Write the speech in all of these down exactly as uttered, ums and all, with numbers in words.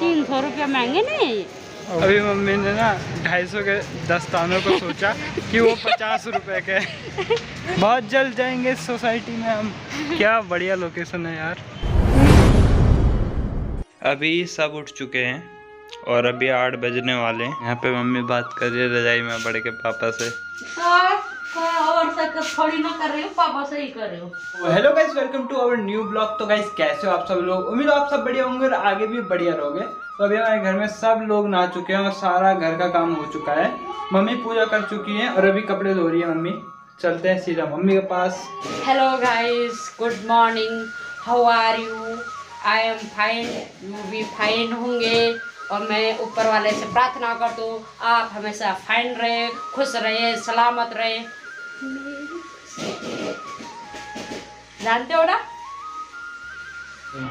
तीन सौ रुपया महंगे नहीं है। अभी मम्मी ने ना ढाई सौ के दस्तानों को सोचा कि वो पचास रुपए के। बहुत जल्द जाएंगे इस सोसाइटी में हम। क्या बढ़िया लोकेशन है यार। अभी सब उठ चुके हैं और अभी आठ बजने वाले हैं। यहाँ पे मम्मी बात कर रही है रजाई में बड़े के पापा से। और थोड़ी ना कर रहे हो, पापा से ही कर रहे हो। Hello guys, welcome to our new blog. तो गाइस कैसे हो आप सब लोग? उम्मीद हो आप सब बढ़िया होंगे और आगे भी बढ़िया रहोगे। तो अभी हमारे घर में सब लोग नहा चुके हैं और सारा घर का काम हो चुका है। मम्मी पूजा कर चुकी है और अभी कपड़े धो रही है मम्मी। चलते हैं सीधा मम्मी के पास। Hello guys, good morning, how are you? I am fine, you भी फाइन होंगे और मैं ऊपर वाले से प्रार्थना कर दूँ आप हमेशा फाइन रहे, खुश रहे, सलामत रहे। जानते हो ना?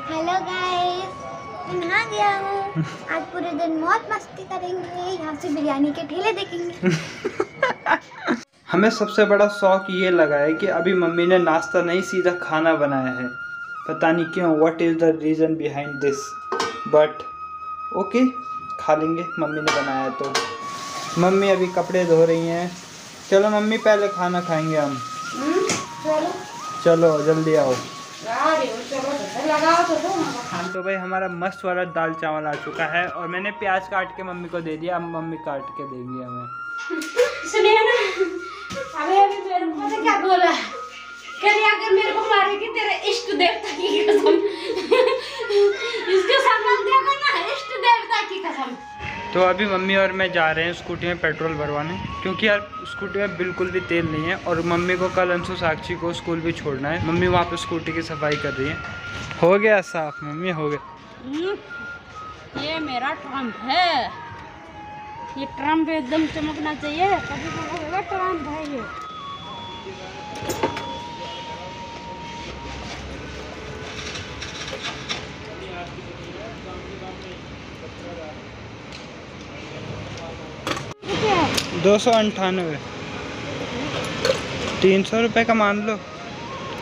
हेलो गाइस, नहा गया हूँ। आज पूरे दिन मौज मस्ती करेंगे, यहाँ से बिरयानी के ठेले देखेंगे। हमें सबसे बड़ा शौक ये लगा है कि अभी मम्मी ने नाश्ता नहीं सीधा खाना बनाया है। पता नहीं क्यों, what is the reason behind this, but okay okay, खा लेंगे मम्मी ने बनाया। तो मम्मी अभी कपड़े धो रही हैं। चलो मम्मी पहले खाना खाएंगे हम। चलो चलो जल्दी आओ। तो भाई हमारा मस्त वाला दाल चावल आ चुका है और मैंने प्याज काट के मम्मी को दे दिया। अब मम्मी काट के देंगी हमें। सुनिए ना, अभी अभी मेरे को पता क्या बोला, कहीं अगर मेरे को मारेगी तेरे इष्ट देवता की कसम। इसके सामान देगा ना, इष्ट देवता की कसम। तो अभी मम्मी और मैं जा रहे हैं स्कूटी में पेट्रोल भरवाने, क्योंकि यार स्कूटी में बिल्कुल भी तेल नहीं है और मम्मी को कल अंशु साक्षी को स्कूल भी छोड़ना है। मम्मी वहाँ पे स्कूटी की सफाई कर रही है। हो गया साफ मम्मी, हो गया। ये मेरा ट्रम्प है, ये ट्रम्प एकदम चमकना चाहिए, कभी ट्रम्प है ये। दो सौ अंठानवे, तीन सौ रुपये का मान लो।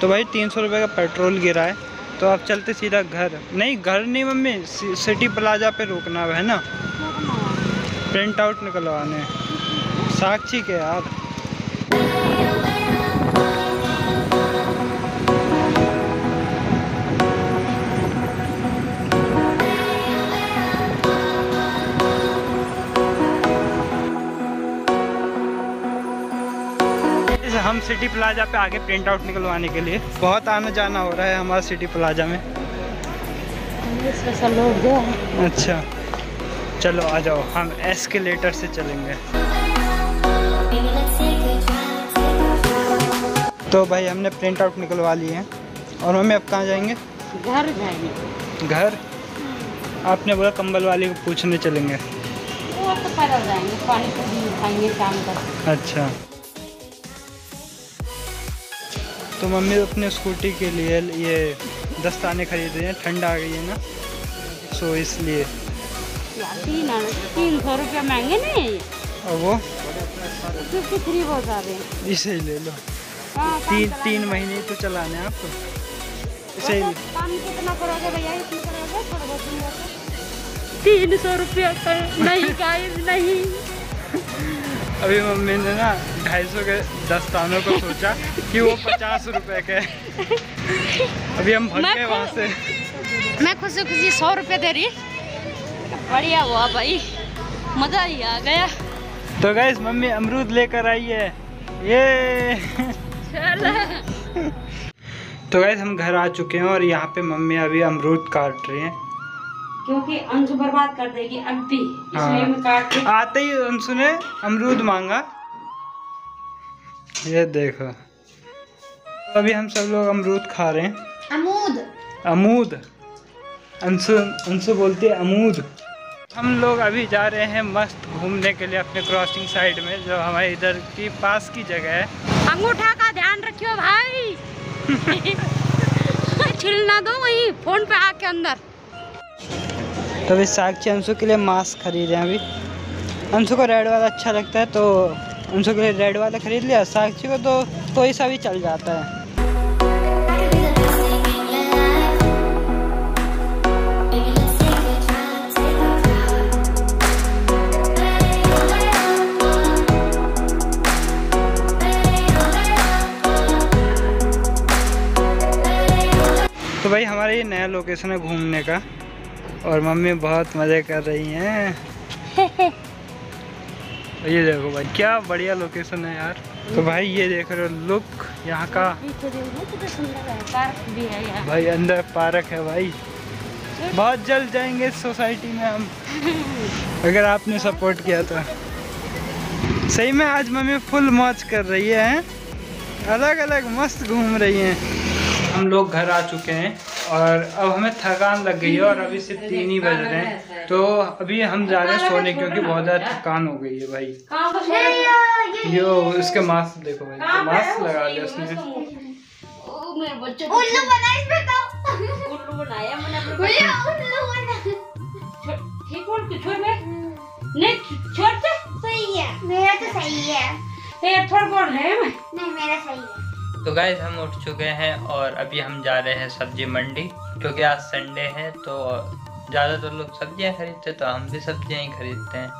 तो भाई तीन सौ रुपये का पेट्रोल गिरा है। तो आप चलते सीधा घर, नहीं घर नहीं मम्मी, सिटी प्लाजा पे रुकना है ना, प्रिंट आउट निकलवाने साक्षी के यार। हम सिटी प्लाजा पे आगे प्रिंट आउट निकलवाने के लिए, बहुत आना जाना हो रहा है हमारा सिटी प्लाजा में। अच्छा चलो आ जाओ, हम एस्केलेटर से चलेंगे। तो भाई हमने प्रिंट आउट निकलवा लिए हैं और मम्मी अब कहाँ जाएंगे? घर जाएंगे। घर? आपने बोला कंबल वाली को पूछने चलेंगे, वो तो पैदल जाएंगे, पानी पूरी खाएंगे शाम तक। अच्छा। तो मम्मी अपने स्कूटी के लिए ये दस्ताने खरीद रही हैं, ठंड आ गई है ना, सो इसलिए। तीन सौ रुपया महंगे नहीं है और वो फ्री बहुत ज़्यादा है, इसे ही ले लो। तीन तीन महीने तो चलाने हैं आपको, इसे ही। काम कितना करोगे भैया? तीन सौ रुपया नहीं गाइस, नहीं। अभी मम्मी ने ना ढाई सौ के दस्तानों को सोचा कि वो पचास रुपए के। अभी हम भाग गए वहाँ से। मैं खुशी खुशी सौ रुपये दे रही, बढ़िया हुआ भाई, मज़ा ही आ गया। तो गाइस मम्मी अमरूद लेकर आई है, ये चलो। तो गाइस हम घर आ चुके हैं और यहाँ पे मम्मी अभी अमरूद काट रही हैं, क्योंकि अंशु बर्बाद कर देगी अब भी, इसलिए मैं काट के। आते ही अंशु ने अमरूद मांगा, ये देखो। तो अभी हम सब लोग अमरूद खा रहे हैं। अमूद अमूद अंशु अंशु बोलती है अमूद। हम लोग अभी जा रहे हैं मस्त घूमने के लिए अपने क्रॉसिंग साइड में, जो हमारे इधर की पास की जगह है। अंगूठा का ध्यान रखियो भाई। छिलना दो वहीं फोन पे आके अंदर। तो अभी साक्षी अंशु के लिए मास्क खरीदे हैं। अभी अंशु को रेड वाला अच्छा लगता है तो अंशु के लिए रेड वाला खरीद लिया। साक्षी को तो कोई सा भी चल जाता है। तो भाई हमारा ये नया लोकेशन है घूमने का और मम्मी बहुत मज़े कर रही हैं। ये देखो भाई क्या बढ़िया लोकेशन है यार। तो भाई ये देख रहे हो लुक यहाँ का। पार्क भी है यहाँ भाई, अंदर पार्क है भाई। बहुत जल्द जाएंगे इस सोसाइटी में हम अगर आपने सपोर्ट किया तो। सही में आज मम्मी फुल मौज कर रही है, अलग अलग मस्त घूम रही हैं। हम लोग घर आ चुके हैं और अब हमें थकान लग गई है और अभी सिर्फ तीन ही बज रहे हैं, तो अभी हम जा रहे हैं सोने क्योंकि बहुत ज़्यादा थकान हो गई है भाई। यो उसके मास्क देखो भाई, मास्क लगा लिया उसने। तो गाइज हम उठ चुके हैं और अभी हम जा रहे हैं सब्जी मंडी क्योंकि आज संडे है, तो ज़्यादातर लोग सब्जियां खरीदते हैं तो हम भी सब्जियां ही खरीदते हैं।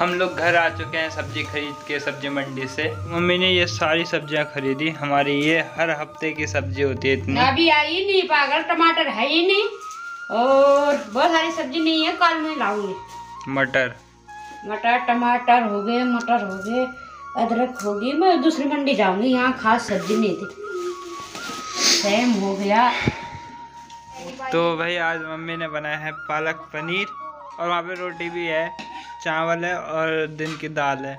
हम लोग घर आ चुके हैं सब्जी खरीद के सब्जी मंडी से। मम्मी ने ये सारी सब्जियां खरीदी, हमारी ये हर हफ्ते की सब्जी होती है इतनी। अभी आई नहीं पागल, टमाटर है ही नहीं और बहुत सारी सब्जी नहीं है, कल मैं लाऊंगी। मटर मटर टमाटर हो गए, मटर हो गए, अदरक हो गई। मैं दूसरी मंडी जाऊंगी, यहाँ खास सब्जी नहीं थी। सेम हो गया। तो भाई आज मम्मी ने बनाया है पालक पनीर और वहाँ पे रोटी भी है, चावल है और दिन की दाल है।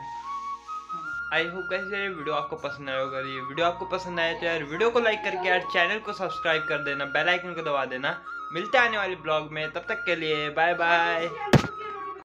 आई होप गाइस ये वीडियो आपको पसंद आया होगा। ये वीडियो आपको पसंद आया तो यार वीडियो को लाइक करके यार चैनल को सब्सक्राइब कर देना, बेल आइकन को दबा देना। मिलते हैं आने वाले ब्लॉग में, तब तक के लिए बाय बाय।